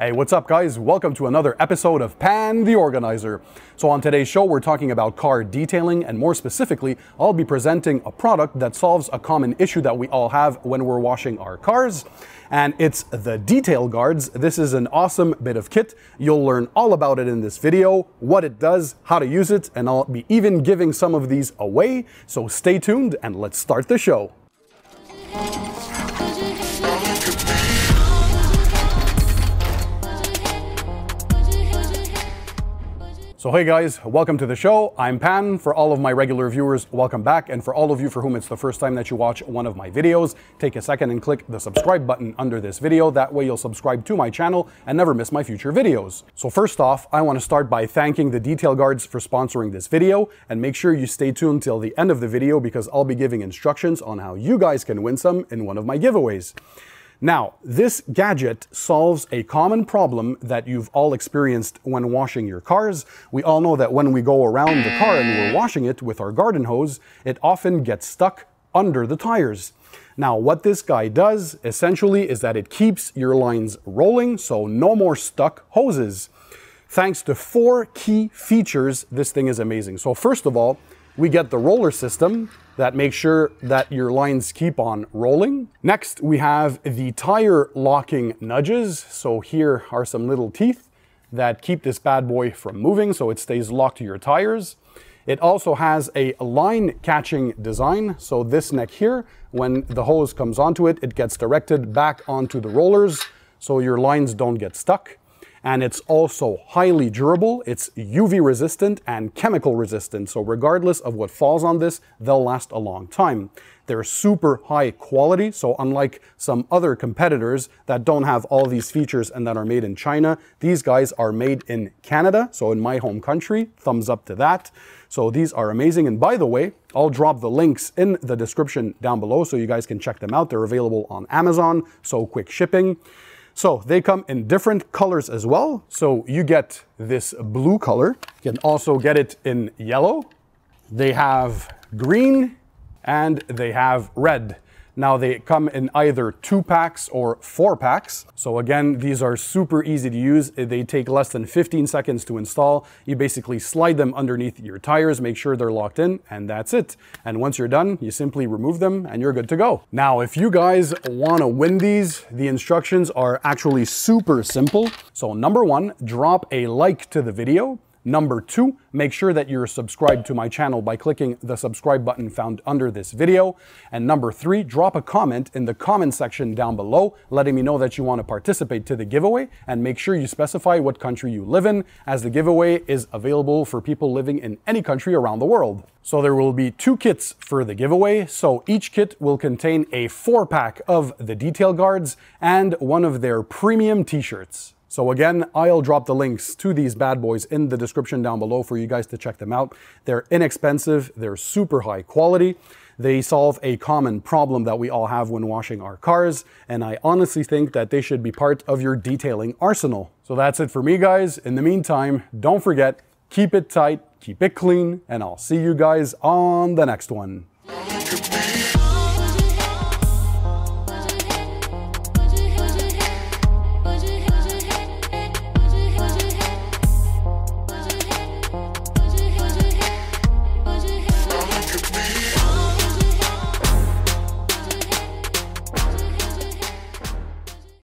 Hey, what's up guys? Welcome to another episode of Pan the Organizer. So on today's show, we're talking about car detailing, and more specifically, I'll be presenting a product that solves a common issue that we all have when we're washing our cars, and it's the Detail Guardz. This is an awesome bit of kit. You'll learn all about it in this video, what it does, how to use it, and I'll be even giving some of these away. So stay tuned and let's start the show. So hey guys, welcome to the show. I'm Pan. For all of my regular viewers, welcome back. And for all of you for whom it's the first time that you watch one of my videos, take a second and click the subscribe button under this video. That way you'll subscribe to my channel and never miss my future videos. So first off, I want to start by thanking the Detail Guardz for sponsoring this video, and make sure you stay tuned till the end of the video because I'll be giving instructions on how you guys can win some in one of my giveaways. Now, this gadget solves a common problem that you've all experienced when washing your cars. We all know that when we go around the car and we're washing it with our garden hose, it often gets stuck under the tires. Now, what this guy does essentially is that it keeps your lines rolling, so no more stuck hoses. Thanks to 4 key features, this thing is amazing. So first of all, we get the roller system that makes sure that your lines keep on rolling. Next, we have the tire locking nudges. So here are some little teeth that keep this bad boy from moving, so it stays locked to your tires. It also has a line catching design. So this neck here, when the hose comes onto it, it gets directed back onto the rollers so your lines don't get stuck. And it's also highly durable. It's UV resistant and chemical resistant, so regardless of what falls on this, they'll last a long time. They're super high quality, so unlike some other competitors that don't have all these features and that are made in China, these guys are made in Canada, so in my home country. Thumbs up to that. So these are amazing, and by the way, I'll drop the links in the description down below so you guys can check them out. They're available on Amazon, so quick shipping. So they come in different colors as well. So you get this blue color. You can also get it in yellow. They have green and they have red. Now they come in either 2-packs or 4-packs. So again, these are super easy to use. They take less than 15 seconds to install. You basically slide them underneath your tires, make sure they're locked in, and that's it. And once you're done, you simply remove them and you're good to go. Now, if you guys wanna win these, the instructions are actually super simple. So number 1, drop a like to the video. Number 2, make sure that you're subscribed to my channel by clicking the subscribe button found under this video. And number 3, drop a comment in the comment section down below, letting me know that you want to participate to the giveaway, and make sure you specify what country you live in, as the giveaway is available for people living in any country around the world. So there will be 2 kits for the giveaway. So each kit will contain a 4-pack of the Detail Guardz and one of their premium t-shirts. So again, I'll drop the links to these bad boys in the description down below for you guys to check them out. They're inexpensive, they're super high quality, they solve a common problem that we all have when washing our cars, and I honestly think that they should be part of your detailing arsenal. So that's it for me guys. In the meantime, don't forget, keep it tight, keep it clean, and I'll see you guys on the next one.